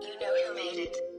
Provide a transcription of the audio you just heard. You know who made it.